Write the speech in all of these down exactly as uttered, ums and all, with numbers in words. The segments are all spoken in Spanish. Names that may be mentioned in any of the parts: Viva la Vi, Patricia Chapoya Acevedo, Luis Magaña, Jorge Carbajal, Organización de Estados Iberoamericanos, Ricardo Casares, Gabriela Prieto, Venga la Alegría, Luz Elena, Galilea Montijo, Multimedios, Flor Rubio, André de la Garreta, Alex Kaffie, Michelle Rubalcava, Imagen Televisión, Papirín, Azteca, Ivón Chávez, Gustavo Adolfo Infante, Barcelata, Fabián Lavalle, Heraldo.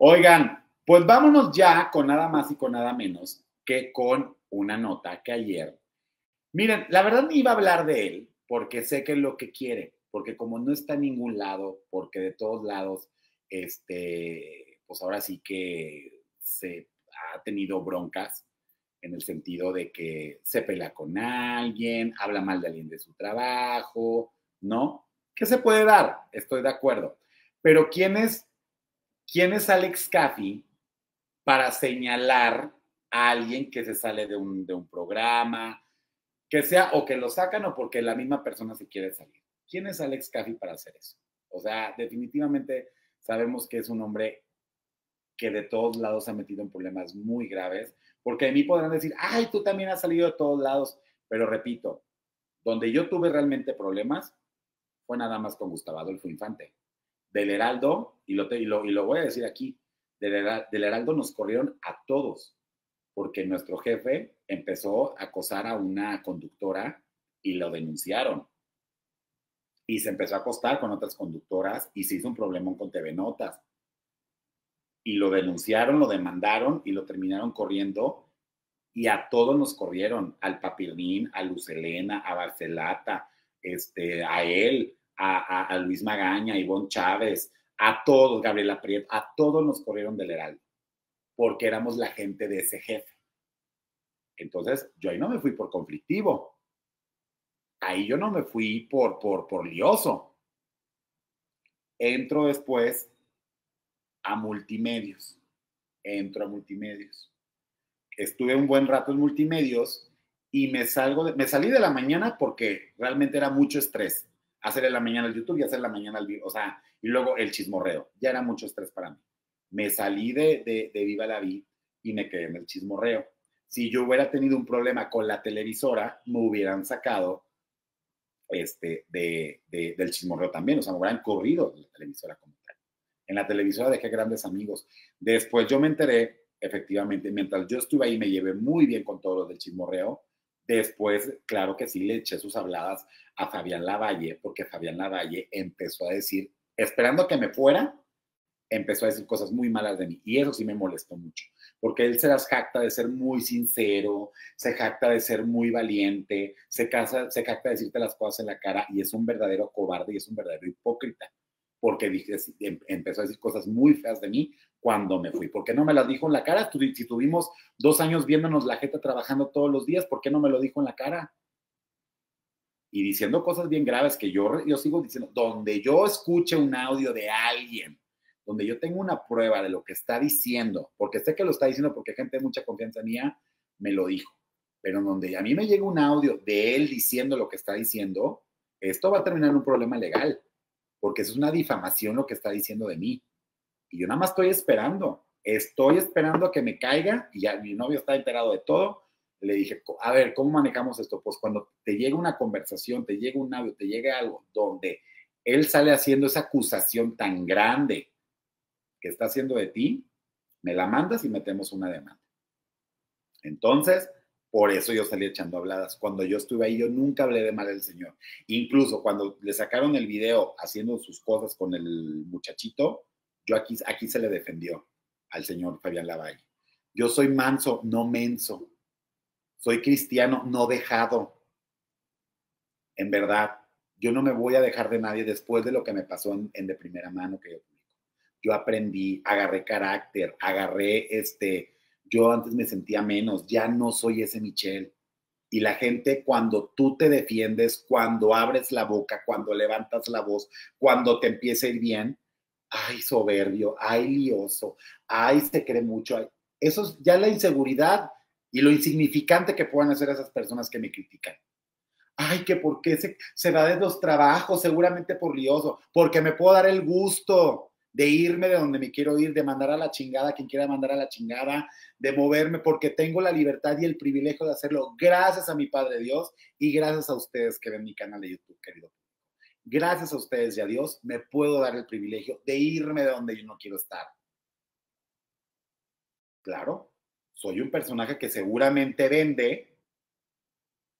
Oigan, pues vámonos ya con nada más y con nada menos que con una nota que ayer. Miren, la verdad no iba a hablar de él porque sé que es lo que quiere, porque como no está en ningún lado, porque de todos lados, este, pues ahora sí que se ha tenido broncas en el sentido de que se pelea con alguien, habla mal de alguien de su trabajo, ¿no? ¿Qué se puede dar? Estoy de acuerdo. Pero ¿quién es, quién es Alex Kaffie para señalar a alguien que se sale de un, de un programa, que sea o que lo sacan o porque la misma persona se quiere salir? ¿Quién es Alex Kaffie para hacer eso? O sea, definitivamente sabemos que es un hombre que de todos lados se ha metido en problemas muy graves, porque de mí podrán decir, ay, tú también has salido de todos lados, pero repito, donde yo tuve realmente problemas fue nada más con Gustavo Adolfo Infante. Del Heraldo, y lo, te, y lo, y lo voy a decir aquí, del, del Heraldo nos corrieron a todos, porque nuestro jefe empezó a acosar a una conductora y lo denunciaron. Y se empezó a acostar con otras conductoras y se hizo un problemón con T V Notas. Y lo denunciaron, lo demandaron y lo terminaron corriendo. Y a todos nos corrieron, al Papirín, a Luz Elena, a Barcelata, este, a él, a, a, a Luis Magaña, a Ivón Chávez, a todos, Gabriela Prieto, a todos nos corrieron del Heraldo, porque éramos la gente de ese jefe. Entonces, yo ahí no me fui por conflictivo. Ahí yo no me fui por, por, por lioso. Entro después a Multimedios. Entro a Multimedios. Estuve un buen rato en Multimedios y me, salgo de, me salí de la mañana porque realmente era mucho estrés. Hacer en la mañana el YouTube y hacer en la mañana el Viva, o sea, y luego el chismorreo. Ya era mucho estrés para mí. Me salí de, de, de Viva la Vi y me quedé en el chismorreo. Si yo hubiera tenido un problema con la televisora, me hubieran sacado este, de, de, del chismorreo también. O sea, me hubieran corrido de la televisora como tal. En la televisora dejé grandes amigos. Después yo me enteré, efectivamente, mientras yo estuve ahí me llevé muy bien con todo lo del chismorreo. Después, claro que sí, le eché sus habladas a Fabián Lavalle, porque Fabián Lavalle empezó a decir, esperando que me fuera, empezó a decir cosas muy malas de mí. Y eso sí me molestó mucho, porque él se las jacta de ser muy sincero, se jacta de ser muy valiente, se, casa, se jacta de decirte las cosas en la cara, y es un verdadero cobarde y es un verdadero hipócrita, porque dije, empezó a decir cosas muy feas de mí cuando me fui. ¿Por qué no me las dijo en la cara? Si tuvimos dos años viéndonos la jeta trabajando todos los días, ¿por qué no me lo dijo en la cara? Y diciendo cosas bien graves que yo, yo sigo diciendo, donde yo escuche un audio de alguien, donde yo tengo una prueba de lo que está diciendo, porque sé que lo está diciendo porque gente de mucha confianza mía me lo dijo, pero donde a mí me llega un audio de él diciendo lo que está diciendo, esto va a terminar en un problema legal, porque eso es una difamación lo que está diciendo de mí. Y yo nada más estoy esperando, estoy esperando a que me caiga, y ya mi novio está enterado de todo. Le dije, a ver, ¿cómo manejamos esto? Pues cuando te llega una conversación, te llega un audio, te llega algo, donde él sale haciendo esa acusación tan grande que está haciendo de ti, me la mandas y metemos una demanda. Entonces, por eso yo salí echando habladas. Cuando yo estuve ahí, yo nunca hablé de mal del señor. Incluso cuando le sacaron el video haciendo sus cosas con el muchachito, yo aquí, aquí se le defendió al señor Fabián Lavalle. Yo soy manso, no menso. Soy cristiano, no dejado. En verdad, yo no me voy a dejar de nadie después de lo que me pasó en, en de primera mano que yo publico. Yo aprendí, agarré carácter, agarré este... Yo antes me sentía menos, ya no soy ese Michel. Y la gente, cuando tú te defiendes, cuando abres la boca, cuando levantas la voz, cuando te empieza a ir bien, ay, soberbio, ay, lioso, ay, se cree mucho. Ay. Eso es ya la inseguridad y lo insignificante que puedan hacer esas personas que me critican. Ay, que por qué se, se va de los trabajos, seguramente por lioso, porque me puedo dar el gusto de irme de donde me quiero ir, de mandar a la chingada a quien quiera mandar a la chingada, de moverme porque tengo la libertad y el privilegio de hacerlo gracias a mi Padre Dios y gracias a ustedes que ven mi canal de YouTube, querido. Gracias a ustedes y a Dios me puedo dar el privilegio de irme de donde yo no quiero estar. Claro, soy un personaje que seguramente vende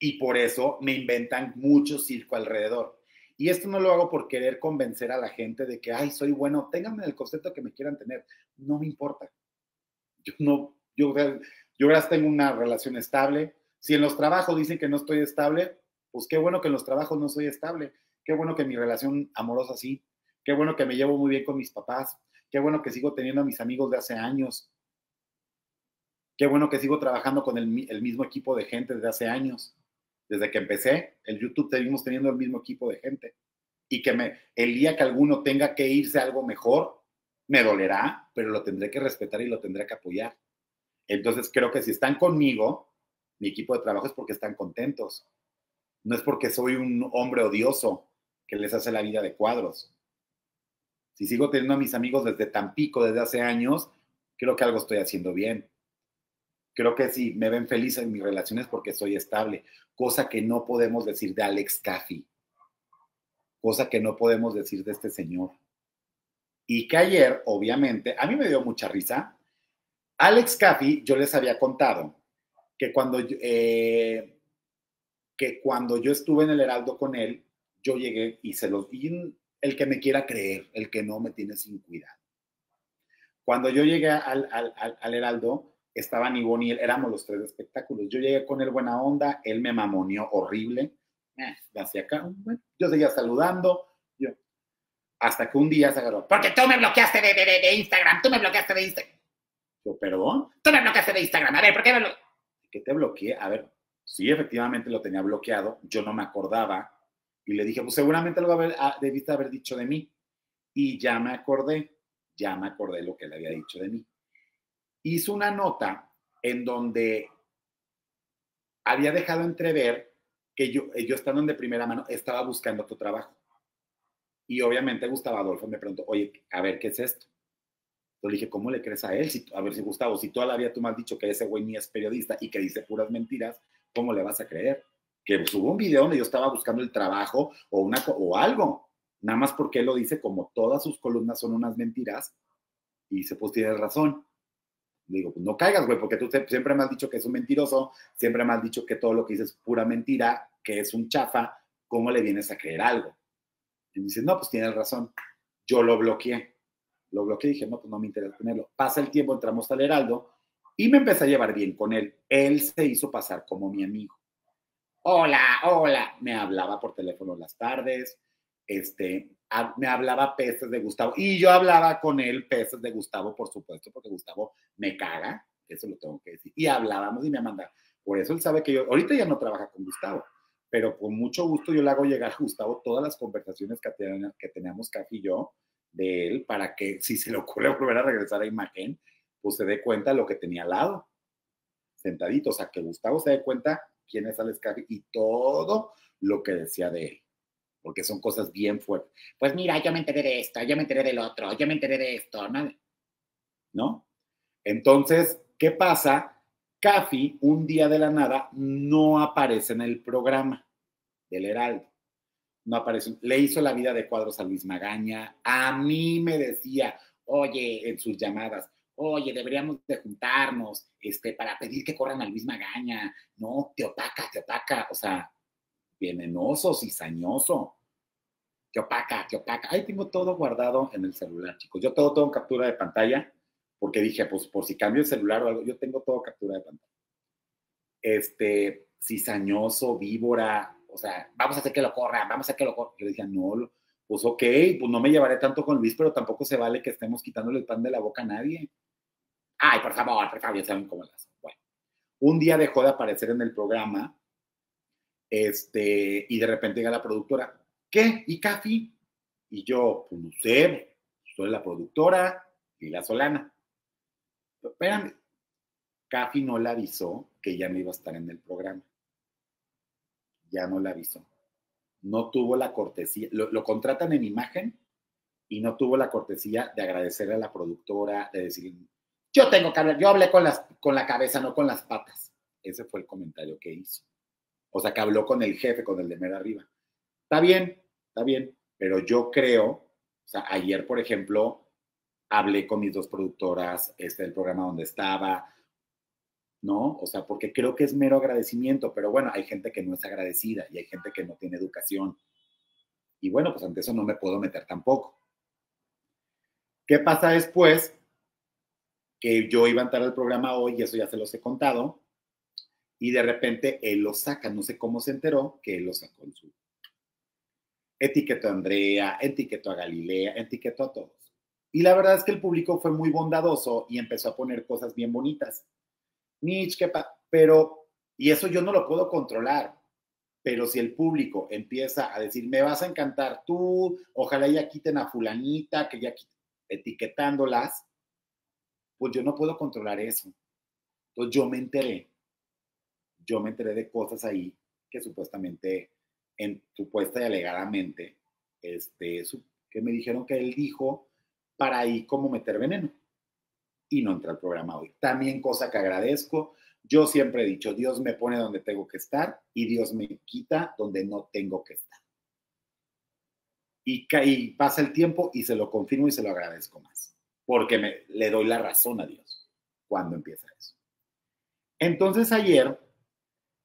y por eso me inventan mucho circo alrededor. Y esto no lo hago por querer convencer a la gente de que, ay, soy bueno, ténganme el concepto que me quieran tener. No me importa. Yo no, yo, yo ya tengo una relación estable. Si en los trabajos dicen que no estoy estable, pues qué bueno que en los trabajos no soy estable. Qué bueno que mi relación amorosa sí. Qué bueno que me llevo muy bien con mis papás. Qué bueno que sigo teniendo a mis amigos de hace años. Qué bueno que sigo trabajando con el, el mismo equipo de gente desde hace años. Desde que empecé el YouTube seguimos teniendo el mismo equipo de gente. Y que me, el día que alguno tenga que irse a algo mejor, me dolerá, pero lo tendré que respetar y lo tendré que apoyar. Entonces creo que si están conmigo, mi equipo de trabajo, es porque están contentos. No es porque soy un hombre odioso que les hace la vida de cuadros. Si sigo teniendo a mis amigos desde Tampico, desde hace años, creo que algo estoy haciendo bien. Creo que sí, me ven feliz en mis relaciones porque soy estable, cosa que no podemos decir de Alex Kaffie, cosa que no podemos decir de este señor. Y que ayer, obviamente, a mí me dio mucha risa. Alex Kaffie, yo les había contado que cuando, eh, que cuando yo estuve en el Heraldo con él, yo llegué y se los di, el que me quiera creer, el que no me tiene sin cuidado. Cuando yo llegué al, al, al, al Heraldo, estaban Ivón y él, éramos los tres de espectáculos. Yo llegué con él buena onda, él me mamoneó horrible, eh, hacia acá, bueno, yo seguía saludando, yo, hasta que un día se agarró, porque tú me bloqueaste de, de, de, de Instagram, tú me bloqueaste de Instagram. Yo, ¿perdón? Tú me bloqueaste de Instagram, a ver, ¿por qué me bloqueaste? ¿Qué te bloqueé? A ver, sí, efectivamente lo tenía bloqueado, yo no me acordaba, y le dije, pues seguramente algo haber, ah, debiste haber dicho de mí, y ya me acordé, ya me acordé lo que le había dicho de mí. Hizo una nota en donde había dejado entrever que yo, yo estando de primera mano, estaba buscando tu trabajo. Y obviamente Gustavo Adolfo me preguntó, oye, a ver, ¿qué es esto? Yo le dije, ¿cómo le crees a él? Si, a ver, si Gustavo, si toda la vida tú me has dicho que ese güey ni es periodista y que dice puras mentiras, ¿cómo le vas a creer? Que subo un video donde yo estaba buscando el trabajo o, una, o algo. Nada más porque él lo dice, como todas sus columnas son unas mentiras, y se pues tiene razón. Le digo, pues no caigas, güey, porque tú siempre me has dicho que es un mentiroso, siempre me has dicho que todo lo que dices es pura mentira, que es un chafa, ¿cómo le vienes a creer algo? Y me dice, no, pues tienes razón. Yo lo bloqueé. Lo bloqueé y dije, no, pues no me interesa tenerlo. Pasa el tiempo, entramos al Heraldo y me empecé a llevar bien con él. Él se hizo pasar como mi amigo. Hola, hola. Me hablaba por teléfono las tardes, este... A, me hablaba peces de Gustavo y yo hablaba con él peces de Gustavo, por supuesto, porque Gustavo me caga, eso lo tengo que decir, y hablábamos y me mandaba, por eso él sabe que yo, ahorita ya no trabaja con Gustavo, pero con mucho gusto yo le hago llegar a Gustavo todas las conversaciones que, ten, que tenemos Kaffie y yo de él, para que si se le ocurre volver a regresar a Imagen, pues se dé cuenta de lo que tenía al lado, sentadito, o sea, que Gustavo se dé cuenta quién es Alex Kaffie y todo lo que decía de él. Porque son cosas bien fuertes. Pues mira, yo me enteré de esto, yo me enteré del otro, yo me enteré de esto, ¿no? ¿No? Entonces, ¿qué pasa? Kaffie, un día de la nada, no aparece en el programa del Heraldo. No aparece. Le hizo la vida de cuadros a Luis Magaña. A mí me decía, oye, en sus llamadas, oye, deberíamos de juntarnos este, para pedir que corran a Luis Magaña. No, te opaca, te opaca. O sea... venenoso, cizañoso, que opaca, que opaca. Ahí tengo todo guardado en el celular, chicos. Yo todo tengo en captura de pantalla, porque dije, pues, por si cambio el celular o algo, yo tengo todo captura de pantalla. Este, cizañoso, víbora, o sea, vamos a hacer que lo corran, vamos a hacer que lo corran. Yo decía, no, pues, ok, pues no me llevaré tanto con Luis, pero tampoco se vale que estemos quitándole el pan de la boca a nadie. Ay, por favor, por favor, ya saben cómo las. Bueno, un día dejó de aparecer en el programa. Este, y de repente llega la productora, ¿qué? ¿Y Kaffie? Y yo, pues no sé, soy la productora y la Solana. Pero espérame, Kaffie no le avisó que ya no iba a estar en el programa. Ya no le avisó. No tuvo la cortesía, lo, lo contratan en Imagen y no tuvo la cortesía de agradecerle a la productora, de decir, yo tengo que hablar, yo hablé con, las, con la cabeza, no con las patas. Ese fue el comentario que hizo. O sea, que habló con el jefe, con el de mera arriba. Está bien, está bien, pero yo creo, o sea, ayer, por ejemplo, hablé con mis dos productoras, este, el programa donde estaba, ¿no? O sea, porque creo que es mero agradecimiento, pero bueno, hay gente que no es agradecida y hay gente que no tiene educación. Y bueno, pues ante eso no me puedo meter tampoco. ¿Qué pasa después? Que yo iba a entrar al programa hoy, y eso ya se los he contado, y de repente él lo saca, no sé cómo se enteró, que él lo sacó en su... Etiquetó a Andrea, etiquetó a Galilea, etiquetó a todos. Y la verdad es que el público fue muy bondadoso y empezó a poner cosas bien bonitas. Nietzsche, que pa... pero... Y eso yo no lo puedo controlar. Pero si el público empieza a decir, me vas a encantar tú, ojalá ya quiten a fulanita, que ya quiten, etiquetándolas, pues yo no puedo controlar eso. Entonces yo me enteré. Yo me enteré de cosas ahí que supuestamente, en, supuesta y alegadamente, este, que me dijeron que él dijo para ahí como meter veneno. Y no entré al programa hoy. También cosa que agradezco. Yo siempre he dicho, Dios me pone donde tengo que estar y Dios me quita donde no tengo que estar. Y, y pasa el tiempo y se lo confirmo y se lo agradezco más. Porque me, le doy la razón a Dios cuando empieza eso. Entonces ayer,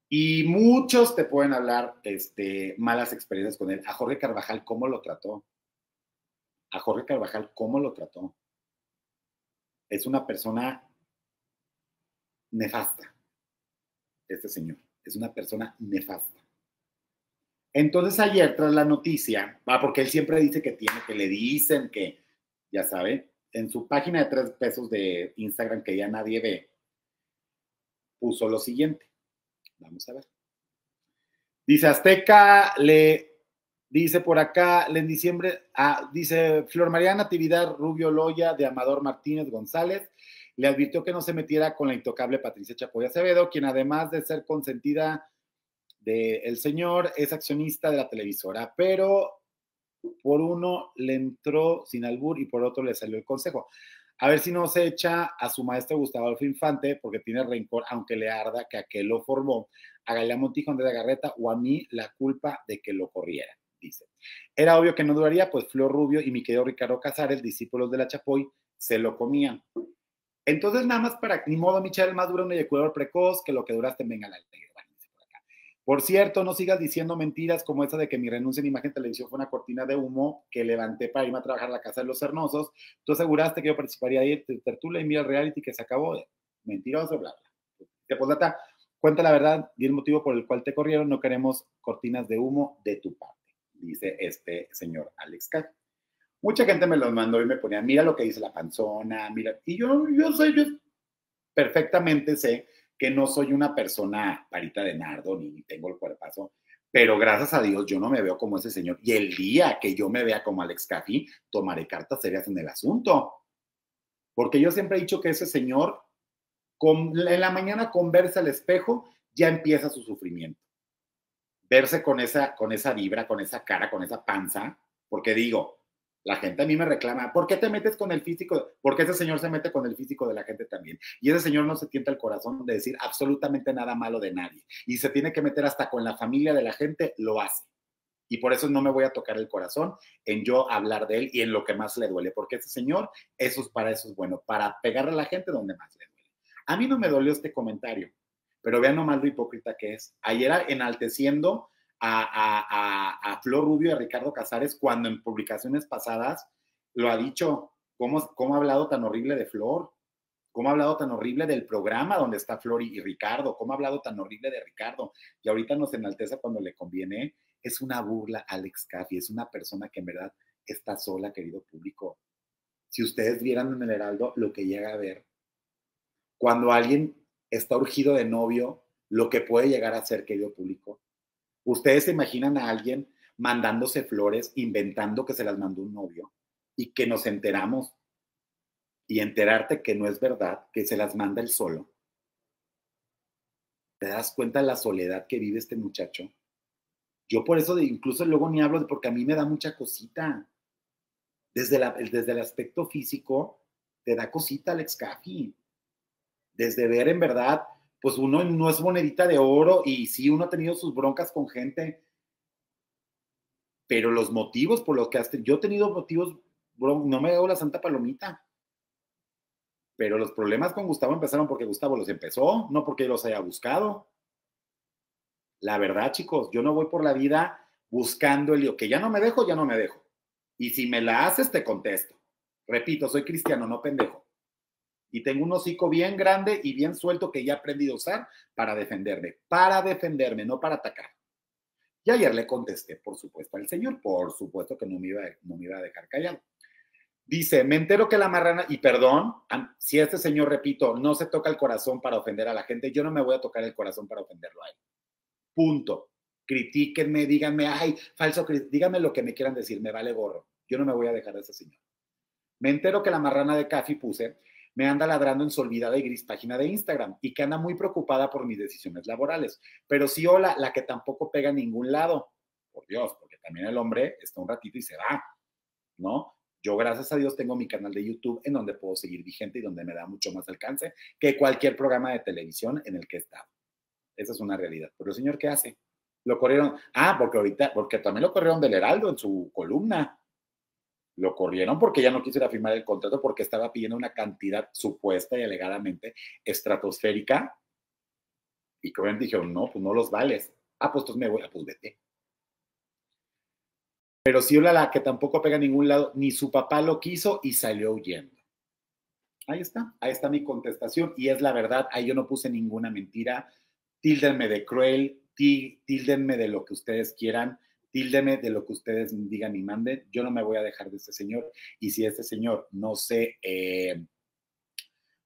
y muchos te pueden hablar este, malas experiencias con él. A Jorge Carbajal, ¿cómo lo trató? A Jorge Carbajal, ¿cómo lo trató? Es una persona nefasta. Este señor es una persona nefasta. Entonces ayer tras la noticia, ah, porque él siempre dice que tiene, que le dicen que, ya sabe, en su página de tres pesos de Instagram que ya nadie ve, puso lo siguiente. Vamos a ver. Dice Azteca, le dice por acá, en diciembre, ah, dice Flor María Natividad Rubio Loya de Amador Martínez González, le advirtió que no se metiera con la intocable Patricia Chapoya Acevedo, quien además de ser consentida del señor, es accionista de la televisora, pero por uno le entró sin albur y por otro le salió el consejo. A ver si no se echa a su maestro Gustavo Adolfo Infante, porque tiene rencor, aunque le arda que aquel lo formó, a Galilea Montijo, André de la Garreta o a mí la culpa de que lo corriera, dice. Era obvio que no duraría, pues Flor Rubio y mi querido Ricardo Casares, discípulos de la Chapoy, se lo comían. Entonces, nada más para, ni modo, Michelle, más dura un eyaculador precoz que lo que duraste en Venga la Alegría. Por cierto, no sigas diciendo mentiras como esa de que mi renuncia en Imagen Televisión fue una cortina de humo que levanté para irme a trabajar a la casa de los Hermosos. Tú aseguraste que yo participaría ahí en Tertula y mira el reality que se acabó. Mentiroso, bla, bla. Te postdata, cuenta la verdad y el motivo por el cual te corrieron. No queremos cortinas de humo de tu parte, dice este señor Alex Kaffie. Mucha gente me los mandó y me ponía, mira lo que dice la panzona, mira. Y yo, yo soy, yo perfectamente sé que no soy una persona parita de nardo, ni tengo el cuerpazo, pero gracias a Dios yo no me veo como ese señor. Y el día que yo me vea como Alex Kaffie, tomaré cartas serias en el asunto. Porque yo siempre he dicho que ese señor, con, en la mañana con verse al espejo, ya empieza su sufrimiento. Verse con esa, con esa vibra, con esa cara, con esa panza, porque digo, la gente a mí me reclama, ¿por qué te metes con el físico? Porque ese señor se mete con el físico de la gente también. Y ese señor no se tienta el corazón de decir absolutamente nada malo de nadie. Y se tiene que meter hasta con la familia de la gente, lo hace. Y por eso no me voy a tocar el corazón en yo hablar de él y en lo que más le duele. Porque ese señor, eso es para eso es bueno, para pegarle a la gente donde más le duele. A mí no me dolió este comentario, pero vean nomás lo hipócrita que es. Ayer enalteciendo A, a, a Flor Rubio y a Ricardo Casares, cuando en publicaciones pasadas lo ha dicho, ¿cómo, cómo ha hablado tan horrible de Flor? ¿Cómo ha hablado tan horrible del programa donde está Flor y, y Ricardo? ¿Cómo ha hablado tan horrible de Ricardo? Y ahorita nos enalteza cuando le conviene. Es una burla, Alex Kaffie, es una persona que en verdad está sola, querido público. Si ustedes vieran en el Heraldo lo que llega a ver, cuando alguien está urgido de novio, lo que puede llegar a ser, querido público. ¿Ustedes se imaginan a alguien mandándose flores, inventando que se las mandó un novio y que nos enteramos y enterarte que no es verdad, que se las manda él solo? ¿Te das cuenta de la soledad que vive este muchacho? Yo por eso de, incluso luego ni hablo, porque a mí me da mucha cosita. Desde, la, desde el aspecto físico te da cosita Alex Kaffie. Desde ver en verdad... pues uno no es monedita de oro y sí, uno ha tenido sus broncas con gente, pero los motivos por los que has tenido, yo he tenido motivos, bro, no me hago la santa palomita, pero los problemas con Gustavo empezaron porque Gustavo los empezó, no porque los haya buscado. La verdad, chicos, yo no voy por la vida buscando el lío, que ya no me dejo, ya no me dejo. Y si me la haces, te contesto. Repito, soy cristiano, no pendejo. Y tengo un hocico bien grande y bien suelto que ya aprendí a usar para defenderme. Para defenderme, no para atacar. Y ayer le contesté, por supuesto, al señor. Por supuesto que no me iba, no me iba a dejar callado. Dice, me entero que la marrana, y perdón, si este señor, repito, no se toca el corazón para ofender a la gente, yo no me voy a tocar el corazón para ofenderlo a él. Punto. Critíquenme, díganme, ay, falso, díganme lo que me quieran decir, me vale gorro. Yo no me voy a dejar de ese señor. Me entero que la marrana de Kaffie puse, me anda ladrando en su olvidada y gris página de Instagram y que anda muy preocupada por mis decisiones laborales. Pero sí, hola, la que tampoco pega a ningún lado. Por Dios, porque también el hombre está un ratito y se va, ¿no? Yo, gracias a Dios, tengo mi canal de YouTube en donde puedo seguir vigente y donde me da mucho más alcance que cualquier programa de televisión en el que he estado. Esa es una realidad. Pero el señor, ¿qué hace? Lo corrieron. Ah, porque ahorita, porque también lo corrieron del Heraldo en su columna. Lo corrieron porque ya no quisiera firmar el contrato porque estaba pidiendo una cantidad supuesta y alegadamente estratosférica. Y que obviamente dijeron, no, pues no los vales. Ah, pues tú me voy, ah, pues vete. Pero sí, la que tampoco pega a ningún lado, ni su papá lo quiso y salió huyendo. Ahí está, ahí está mi contestación y es la verdad, ahí yo no puse ninguna mentira. Tíldenme de cruel, tíldenme de lo que ustedes quieran, tíldenme de lo que ustedes digan y manden. Yo no me voy a dejar de este señor y si este señor no se, eh,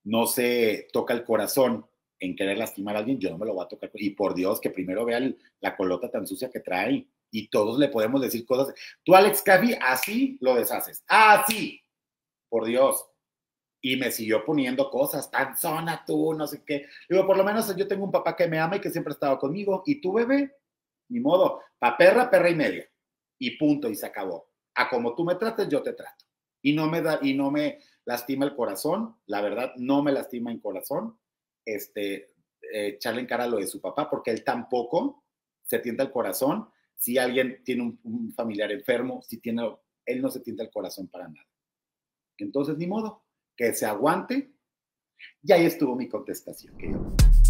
no se toca el corazón en querer lastimar a alguien, yo no me lo voy a tocar. Y por Dios, que primero vea el, la colota tan sucia que trae. Y todos le podemos decir cosas. Tú, Alex Kaffie, así lo deshaces. ¡Así! Por Dios. Y me siguió poniendo cosas. Tanzona tú, no sé qué. Digo, por lo menos yo tengo un papá que me ama y que siempre ha estado conmigo. ¿Y tú, bebé? Ni modo. Pa' perra, perra y media. Y punto, y se acabó. A como tú me trates, yo te trato. Y no me da, y no me lastima el corazón. La verdad, no me lastima el corazón. Este, eh, echarle en cara lo de su papá, porque él tampoco se tienta el corazón. Si alguien tiene un, un familiar enfermo, si tiene, él no se tienta el corazón para nada. Entonces, ni modo, que se aguante. Y ahí estuvo mi contestación. Que yo...